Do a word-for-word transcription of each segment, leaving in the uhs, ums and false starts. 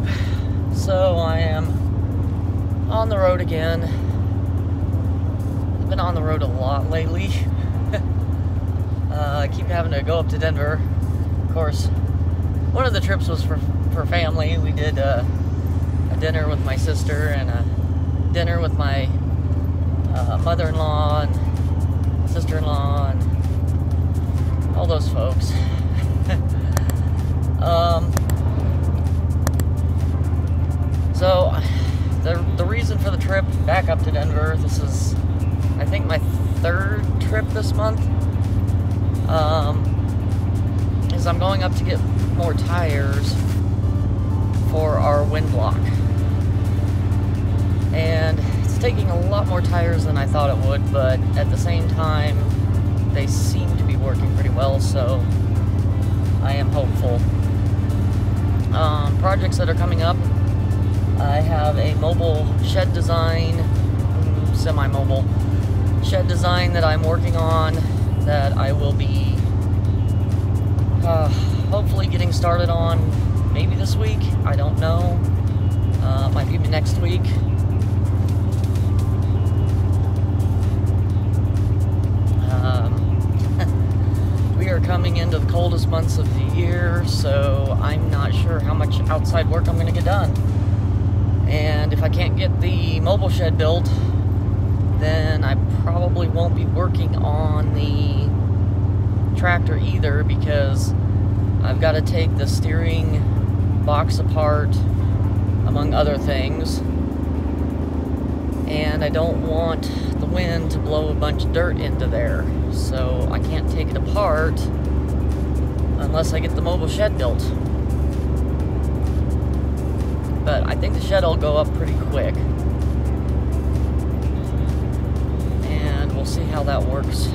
YouTube. So I am on the road again. I've been on the road a lot lately. uh, I keep having to go up to Denver. Of course, one of the trips was for, for family. We did uh, a dinner with my sister and a dinner with my uh, mother-in-law and sister-in-law and all those folks. Um, so, the, the reason for the trip back up to Denver, this is, I think, my third trip this month, um, is I'm going up to get more tires for our wind block, and it's taking a lot more tires than I thought it would, but at the same time, they seem to be working pretty well, so I am hopeful. Um, projects that are coming up, I have a mobile shed design, semi-mobile shed design that I'm working on that I will be uh, hopefully getting started on maybe this week, I don't know, uh, might be next week. Coming into the coldest months of the year, so I'm not sure how much outside work I'm going to get done. And if I can't get the mobile shed built, then I probably won't be working on the tractor either, because I've got to take the steering box apart, among other things. And I don't want the wind to blow a bunch of dirt into there, so I can't take it apart unless I get the mobile shed built. But I think the shed will go up pretty quick, and we'll see how that works.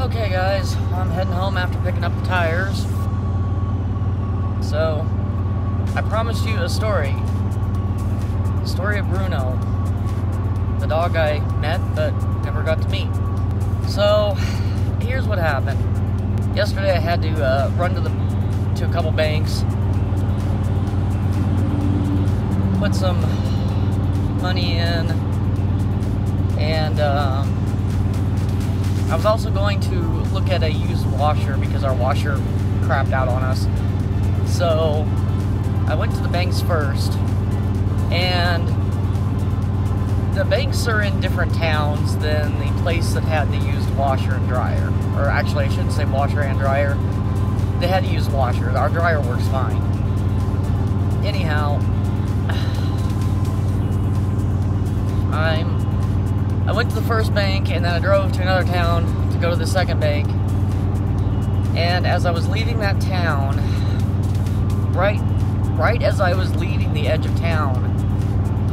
Okay guys, I'm heading home after picking up the tires. So, I promised you a story. The story of Bruno, the dog I met but never got to meet. So, here's what happened. Yesterday I had to uh, run to, the, to a couple banks, put some money in, and um, I was also going to look at a used washer because our washer crapped out on us. So I went to the banks first, and the banks are in different towns than the place that had the used washer and dryer. Or actually, I shouldn't say washer and dryer. They had a used washer. Our dryer works fine. Anyhow, I'm I went to the first bank, and then I drove to another town to go to the second bank. And as I was leaving that town, right, right as I was leaving the edge of town,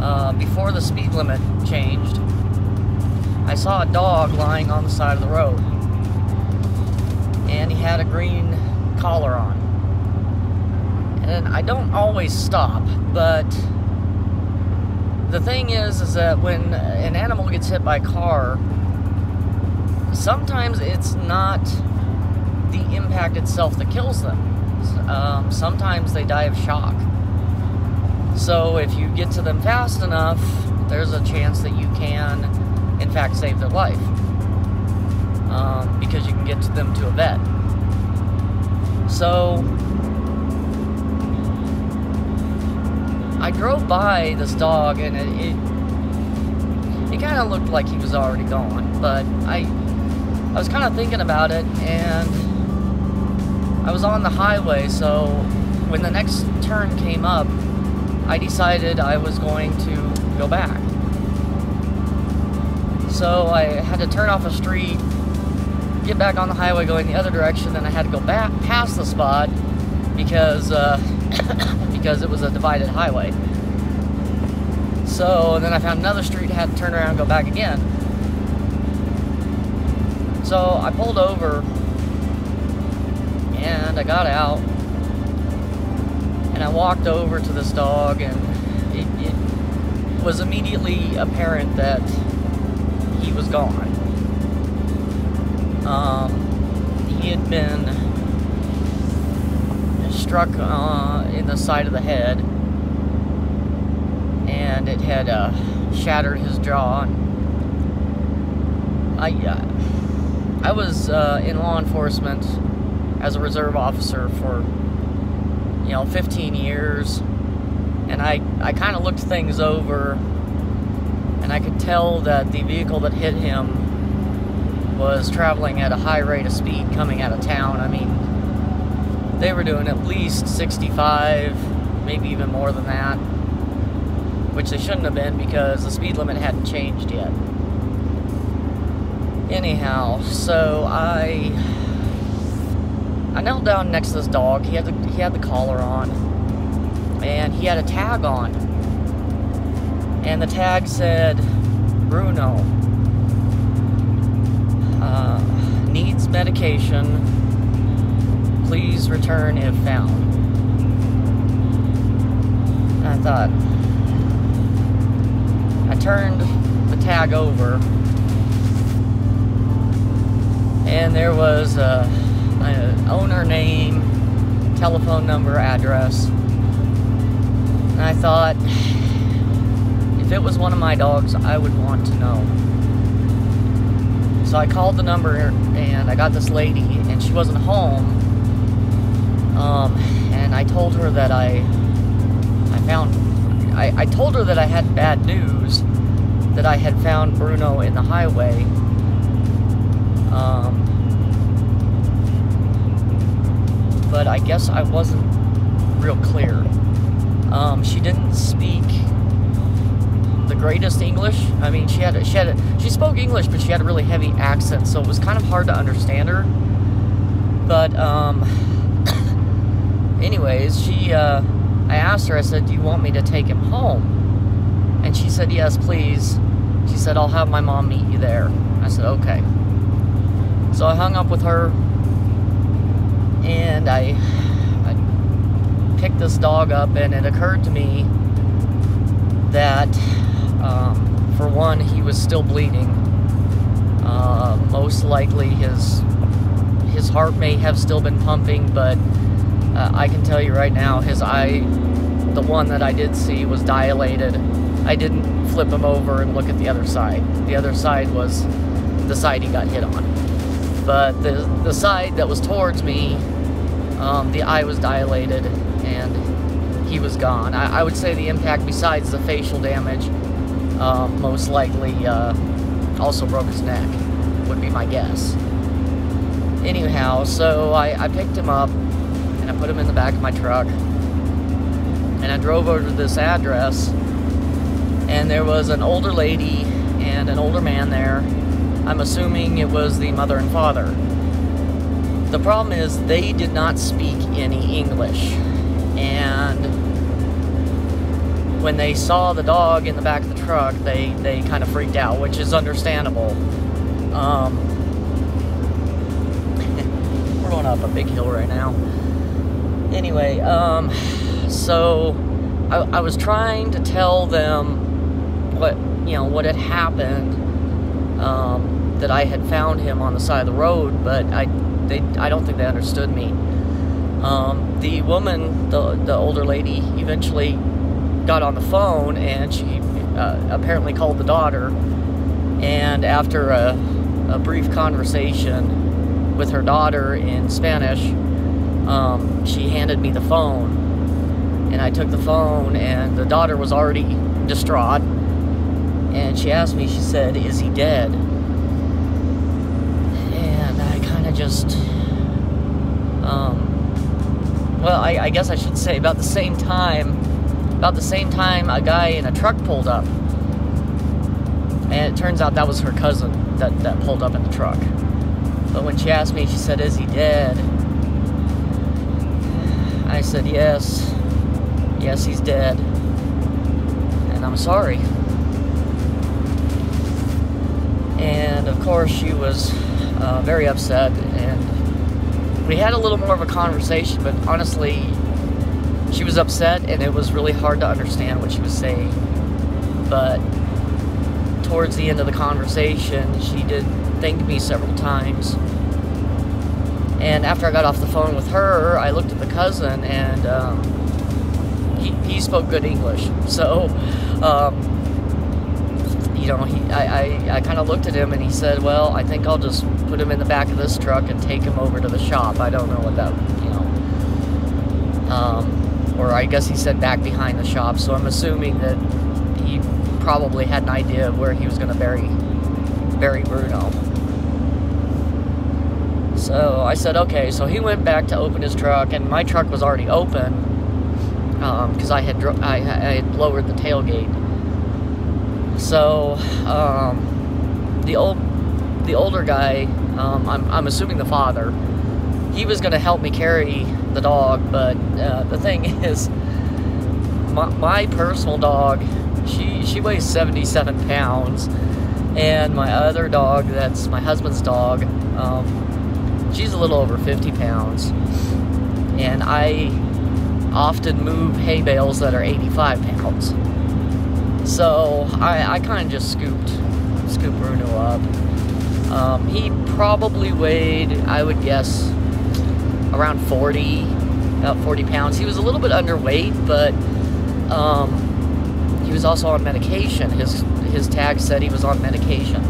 uh, before the speed limit changed, I saw a dog lying on the side of the road. and he had a green collar on. And I don't always stop, but the thing is, is that when an animal gets hit by a car, sometimes it's not the impact itself that kills them. Um, sometimes they die of shock. So if you get to them fast enough, there's a chance that you can, in fact, save their life. Um, because you can get to them to a vet. So I drove by this dog, and it it, it kind of looked like he was already gone. But I I was kind of thinking about it, and I was on the highway. So when the next turn came up, I decided I was going to go back. So I had to turn off a street, get back on the highway going the other direction, then I had to go back past the spot because uh, because it was a divided highway. So then I found another street, had to turn around and go back again. So I pulled over and I got out and I walked over to this dog, and it, it was immediately apparent that he was gone. Um, he had been struck uh, in the side of the head, and it had uh, shattered his jaw. And I, uh, I was uh, in law enforcement as a reserve officer for, you know, fifteen years, and I, I kind of looked things over, and I could tell that the vehicle that hit him was traveling at a high rate of speed coming out of town. I mean, they were doing at least sixty-five, maybe even more than that, which they shouldn't have been because the speed limit hadn't changed yet. Anyhow, so I I knelt down next to this dog. He had the, he had the collar on, and he had a tag on, and the tag said Bruno. Uh, needs medication, please return if found. And I thought, I turned the tag over, and there was a, a owner name, telephone number, address, and I thought, if it was one of my dogs, I would want to know. So I called the number, and I got this lady, and she wasn't home, um, and I told her that I, I found, I, I told her that I had bad news, that I had found Bruno in the highway, um, but I guess I wasn't real clear. Um, she didn't speak the greatest English. I mean, she had a, she had a, she spoke English, but she had a really heavy accent, so it was kind of hard to understand her. But um, anyways, she uh, I asked her. I said, "Do you want me to take him home?" And she said, "Yes, please." She said, "I'll have my mom meet you there." I said, "Okay." So I hung up with her, and I, I picked this dog up, and it occurred to me that. Um, for one, he was still bleeding. Uh, most likely his his heart may have still been pumping, but uh, I can tell you right now, his eye, the one that I did see, was dilated. I didn't flip him over and look at the other side. The other side was the side he got hit on. But the, the side that was towards me, um, the eye was dilated, and he was gone. I, I would say the impact, besides the facial damage, Uh, most likely uh, also broke his neck, would be my guess. Anyhow, so I, I picked him up, and I put him in the back of my truck, and I drove over to this address, and there was an older lady and an older man there. I'm assuming it was the mother and father. The problem is they did not speak any English, and when they saw the dog in the back of the truck, they, they kind of freaked out, which is understandable. Um, going up a big hill right now. Anyway, um, so I, I was trying to tell them what, you know, what had happened, um, that I had found him on the side of the road, but I, they, I don't think they understood me. Um, the woman, the, the older lady, eventually got on the phone, and she uh, apparently called the daughter, and after a, a brief conversation with her daughter in Spanish, um, she handed me the phone, and I took the phone, and the daughter was already distraught, and she asked me, she said, "Is he dead?" And I kind of just, um, well, I, I guess I should say about the same time, about the same time a guy in a truck pulled up. And it turns out that was her cousin that, that pulled up in the truck. But when she asked me, she said, "Is he dead?" I said, yes. Yes, he's dead. And I'm sorry. And of course she was uh, very upset, and we had a little more of a conversation, but honestly, she was upset, and it was really hard to understand what she was saying. But towards the end of the conversation, she did thank me several times. And after I got off the phone with her, I looked at the cousin, and um, he, he spoke good English. So, um, you know, he, I, I, I kind of looked at him, and he said, "Well, I think I'll just put him in the back of this truck and take him over to the shop." I don't know what that, you know, um, or I guess he said back behind the shop, so I'm assuming that he probably had an idea of where he was going to bury, bury Bruno. So I said, okay, so he went back to open his truck, and my truck was already open, um, because I had, dro I, I had lowered the tailgate. So, um, the old, the older guy, um, I'm, I'm assuming the father, he was going to help me carry the dog, but, uh, the thing is, my, my personal dog, she, she weighs seventy-seven pounds, and my other dog, that's my husband's dog, um, she's a little over fifty pounds, and I often move hay bales that are eighty-five pounds. So I, I kind of just scooped, scooped Bruno up. Um, he probably weighed, I would guess, around forty, about forty pounds. He was a little bit underweight, but um, he was also on medication. His his tag said he was on medication.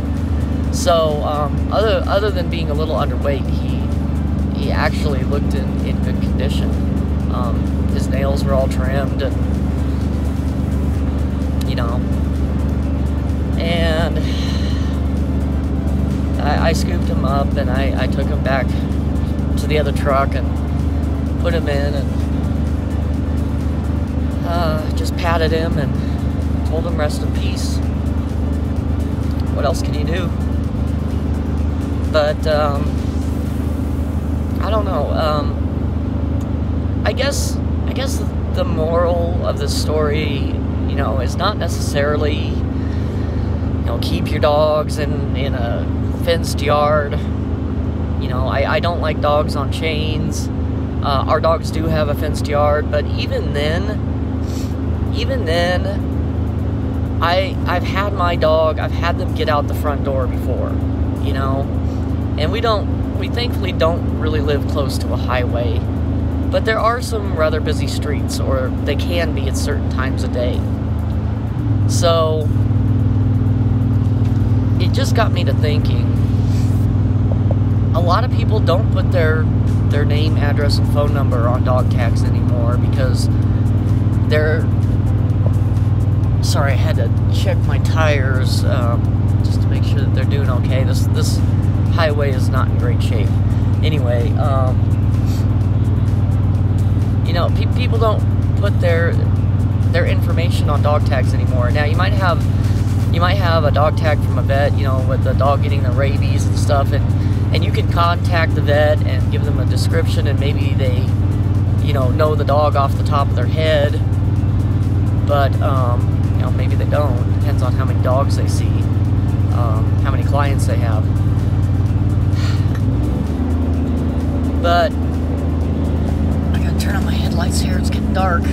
So um, other other than being a little underweight, he he actually looked in, in good condition. Um, his nails were all trimmed, and you know, and I, I scooped him up, and I, I took him back to the other truck and put him in, and uh, just patted him and told him rest in peace. What else can you do? But um, I don't know. Um, I guess I guess the moral of this story, you know, it's not necessarily, you know, keep your dogs in, in a fenced yard. You know, I, I don't like dogs on chains. Uh, our dogs do have a fenced yard, but even then, even then, I, I've had my dog, I've had them get out the front door before, you know, and we don't, we thankfully don't really live close to a highway, but there are some rather busy streets, or they can be at certain times of day. So it just got me to thinking, a lot of people don't put their their name, address, and phone number on dog tags anymore, because they're, sorry, I had to check my tires um, just to make sure that they're doing okay. This, this highway is not in great shape. Anyway, um, you know, pe people don't put their their information on dog tags anymore. Now, you might have you might have a dog tag from a vet, you know, with the dog getting the rabies and stuff, and and you can contact the vet and give them a description, and maybe they, you know, know the dog off the top of their head, but um, you know, maybe they don't. Depends on how many dogs they see, um, how many clients they have. but I gotta turn on my headlights here, it's getting dark.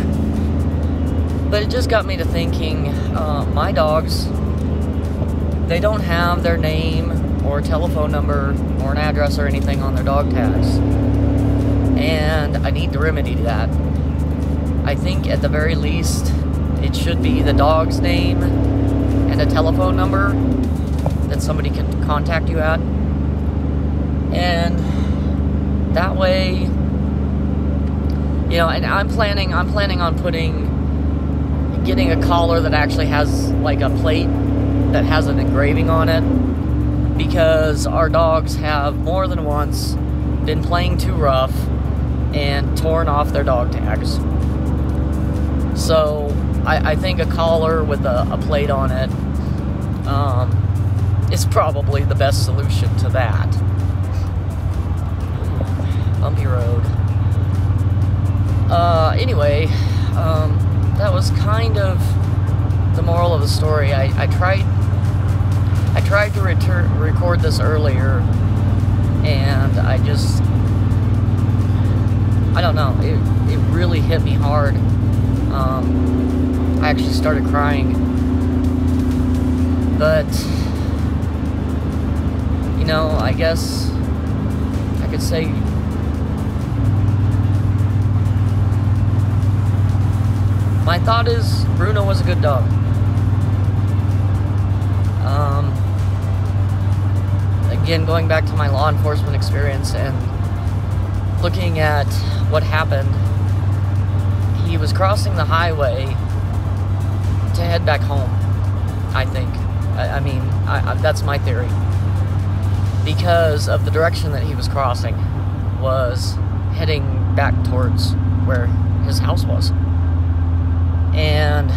But it just got me to thinking, uh, my dogs, they don't have their name or telephone number or an address or anything on their dog tags. And I need to remedy that. I think at the very least, it should be the dog's name and a telephone number that somebody could contact you at. And that way, you know, and I'm planning, I'm planning on putting, getting a collar that actually has like a plate that has an engraving on it, because our dogs have more than once been playing too rough and torn off their dog tags. So I, I think a collar with a, a plate on it um, is probably the best solution to that. Bumpy road. Uh, anyway, um, that was kind of the moral of the story. I, I tried I tried to return, record this earlier, and I just, I don't know, it, it really hit me hard. Um, I actually started crying. But, you know, I guess I could say, my thought is, Bruno was a good dog. Um, again, going back to my law enforcement experience and looking at what happened, he was crossing the highway to head back home, I think. I, I mean, I, I, that's my theory. Because of the direction that he was crossing was heading back towards where his house was. And,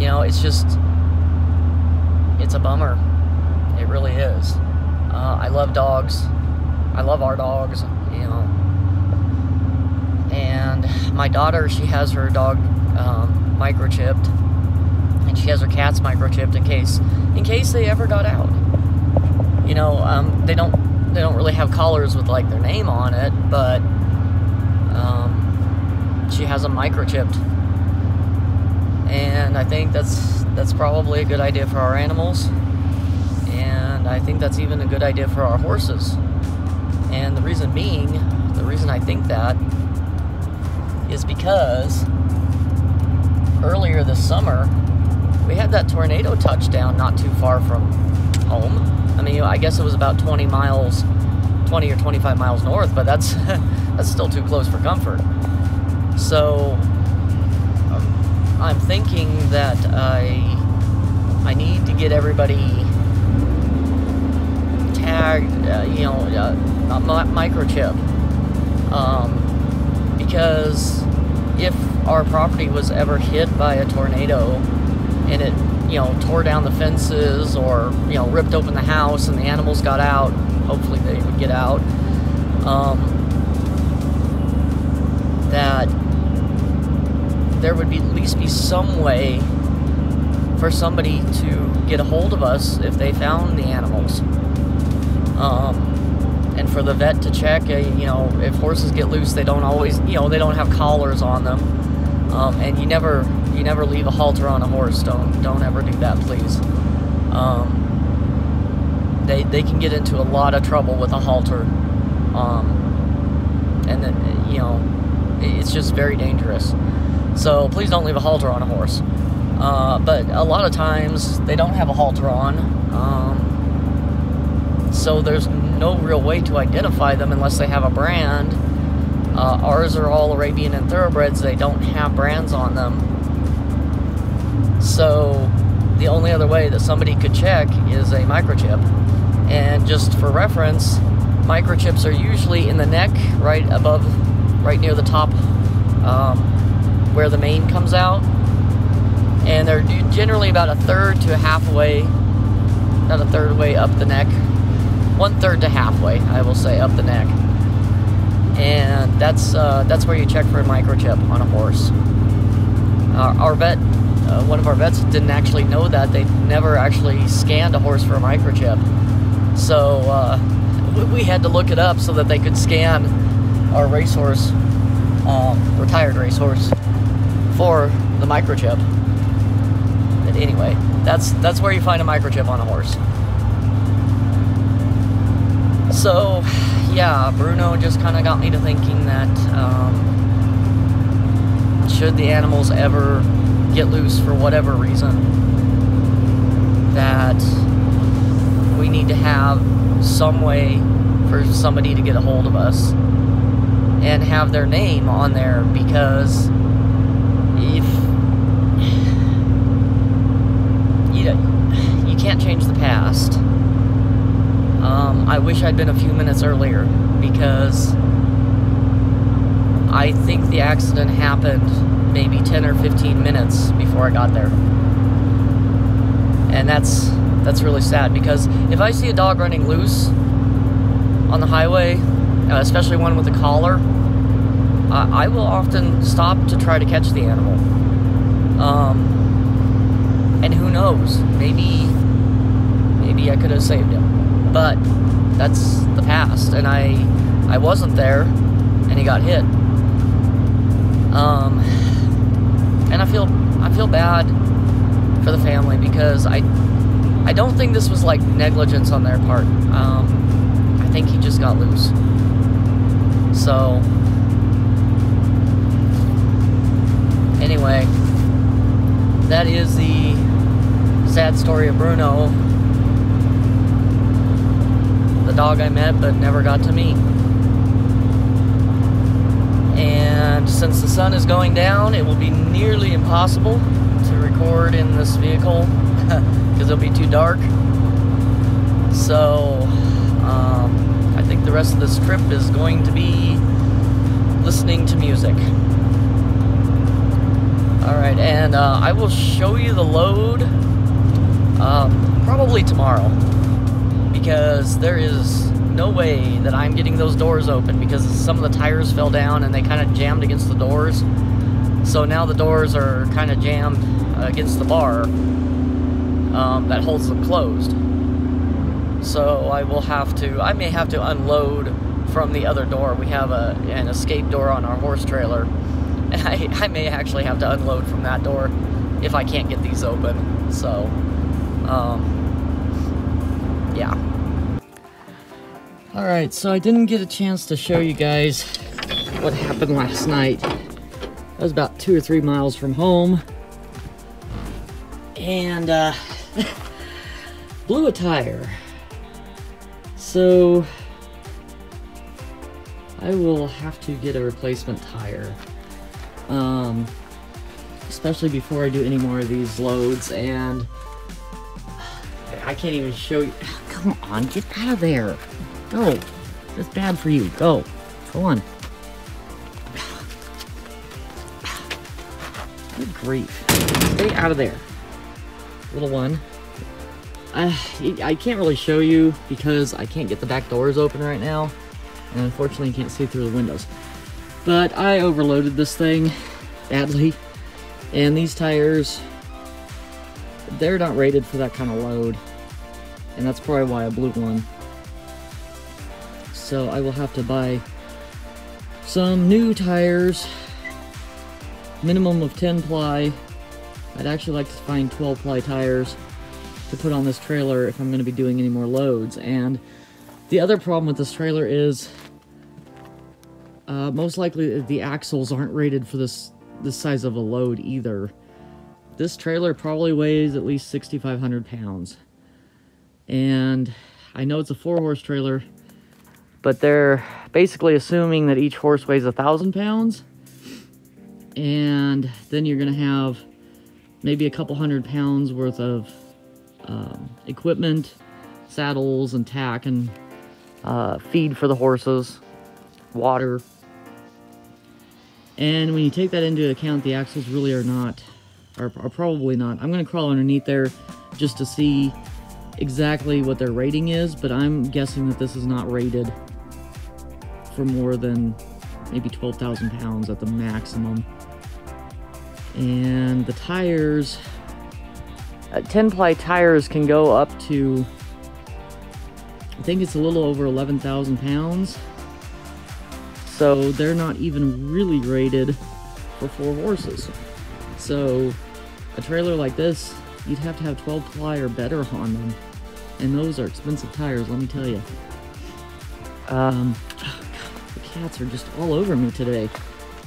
you know, it's just, it's a bummer. It really is. Uh, I love dogs. I love our dogs, you know. And my daughter, she has her dog um, microchipped. And she has her cats microchipped in case, in case they ever got out. You know, um, they don't, they don't really have collars with, like, their name on it, but um, she has them microchipped. And I think that's that's probably a good idea for our animals, and I think that's even a good idea for our horses. And the reason being, the reason I think that is because earlier this summer we had that tornado touchdown not too far from home. I mean, I guess it was about twenty miles, twenty or twenty-five miles north, but that's that's still too close for comfort. So I'm thinking that I I need to get everybody tagged, uh, you know, uh, microchip, um, because if our property was ever hit by a tornado and it, you know, tore down the fences or, you know, ripped open the house and the animals got out, hopefully they would get out, um, that there would be at least be some way for somebody to get a hold of us if they found the animals, um, and for the vet to check. Uh, you know, if horses get loose, they don't always, you know, they don't have collars on them, um, and you never, you never leave a halter on a horse. Don't, don't ever do that, please. Um, they, they can get into a lot of trouble with a halter, um, and then, you know, it's just very dangerous. So please don't leave a halter on a horse. Uh, but a lot of times they don't have a halter on. Um, so there's no real way to identify them unless they have a brand. Uh, ours are all Arabian and Thoroughbreds. They don't have brands on them. So the only other way that somebody could check is a microchip. And just for reference, microchips are usually in the neck, right above, right near the top, um, where the mane comes out, and they're generally about a third to halfway, not a third way up the neck, one third to halfway, I will say, up the neck, and that's uh, that's where you check for a microchip on a horse. Our, our vet, uh, one of our vets, didn't actually know that. They never actually scanned a horse for a microchip, so uh, we had to look it up so that they could scan our racehorse, um, retired racehorse, for the microchip. But anyway, that's that's where you find a microchip on a horse. So, yeah, Bruno just kind of got me to thinking that um, should the animals ever get loose for whatever reason, that we need to have some way for somebody to get a hold of us and have their name on there, because if you, you can't change the past. um, I wish I'd been a few minutes earlier, because I think the accident happened maybe ten or fifteen minutes before I got there, and that's That's really sad, because if I see a dog running loose on the highway, especially one with a collar, uh, I will often stop to try to catch the animal. Um, and who knows, maybe maybe I could have saved him. But that's the past, and I, I wasn't there, and he got hit. Um, and I feel, I feel bad for the family, because I... I don't think this was like negligence on their part. Um, I think he just got loose. So, anyway, that is the sad story of Bruno, the dog I met but never got to meet. And since the sun is going down, it will be nearly impossible to record in this vehicle. Because it'll be too dark. So um, I think the rest of this trip is going to be listening to music. Alright, and uh, I will show you the load uh, probably tomorrow, because there is no way that I'm getting those doors open, because some of the tires fell down and they kind of jammed against the doors. So now the doors are kind of jammed uh, against the bar Um, that holds them closed. So I will have to, I may have to unload from the other door. We have a, an escape door on our horse trailer, and I, I may actually have to unload from that door if I can't get these open. So, um, yeah. Alright, so I didn't get a chance to show you guys what happened last night. I was about two or three miles from home, and uh, blew a tire. So I will have to get a replacement tire, um, especially before I do any more of these loads. And I can't even show you. Oh, come on, get out of there. Go. That's bad for you. Go. Go on. Good grief. Stay out of there, little one. I, I can't really show you because I can't get the back doors open right now, and unfortunately you can't see through the windows. But I overloaded this thing badly, and these tires, they're not rated for that kind of load, and that's probably why I blew one. So I will have to buy some new tires, minimum of ten ply. I'd actually like to find twelve ply tires to put on this trailer if I'm going to be doing any more loads. And the other problem with this trailer is uh, most likely the axles aren't rated for this this size of a load either. This trailer probably weighs at least sixty-five hundred pounds, and I know it's a four horse trailer, but they're basically assuming that each horse weighs a thousand pounds, and then you're going to have maybe a couple hundred pounds worth of um, equipment, saddles and tack and uh, feed for the horses, water. And when you take that into account, the axles really are not, are, are probably not. I'm going to crawl underneath there just to see exactly what their rating is, but I'm guessing that this is not rated for more than maybe twelve thousand pounds at the maximum. And the tires, uh, ten ply tires can go up to I think it's a little over eleven thousand pounds. So they're not even really rated for four horses. So a trailer like this, you'd have to have twelve ply or better on them. And those are expensive tires, let me tell you. Um, oh God, the cats are just all over me today.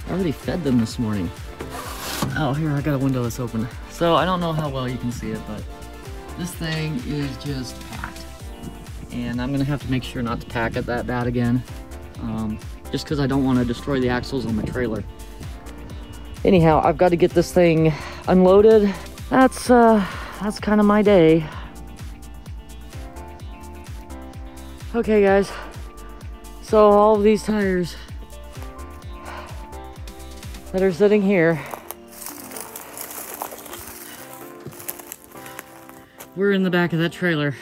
I already fed them this morning. Oh, here, I got a window that's open. So I don't know how well you can see it, but this thing is just packed. And I'm gonna have to make sure not to pack it that bad again. Um, just cause I don't wanna destroy the axles on the trailer. Anyhow, I've got to get this thing unloaded. That's, uh, that's kind of my day. Okay guys, so all of these tires that are sitting here, we're in the back of that trailer.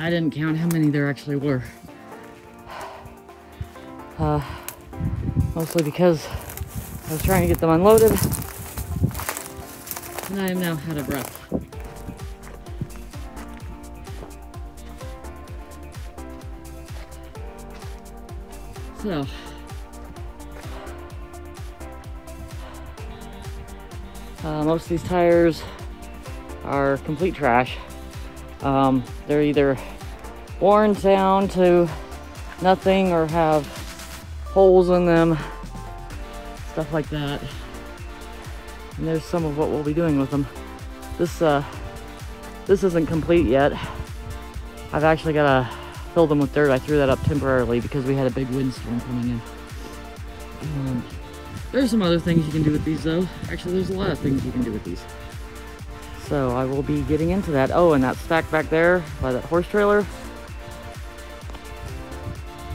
I didn't count how many there actually were. Uh, mostly because I was trying to get them unloaded, and I am now out of breath. So, uh, most of these tires are complete trash. Um, they're either worn down to nothing or have holes in them, stuff like that. And there's some of what we'll be doing with them. This uh, this isn't complete yet. I've actually got to fill them with dirt. I threw that up temporarily because we had a big windstorm coming in. Um, there's some other things you can do with these though. Actually, there's a lot of things you can do with these. So I will be getting into that. Oh, and that stack back there by that horse trailer.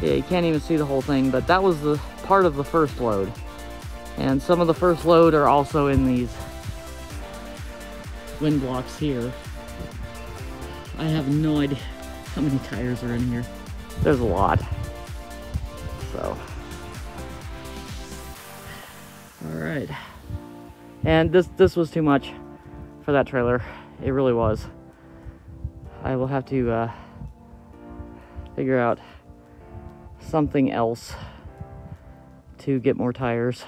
Yeah, you can't even see the whole thing, but that was the part of the first load. And some of the first load are also in these wind blocks here. I have no idea how many tires are in here. There's a lot. So. All right. And this, this was too much for that trailer. It really was. I will have to uh, figure out something else to get more tires.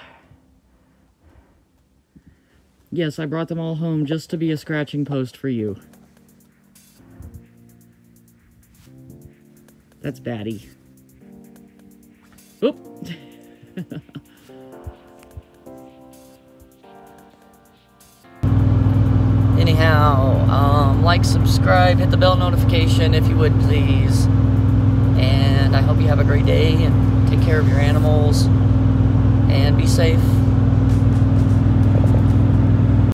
Yes, I brought them all home just to be a scratching post for you. That's Batty. Oop. Anyhow, um, like, subscribe, hit the bell notification if you would please. And I hope you have a great day, and take care of your animals, and be safe.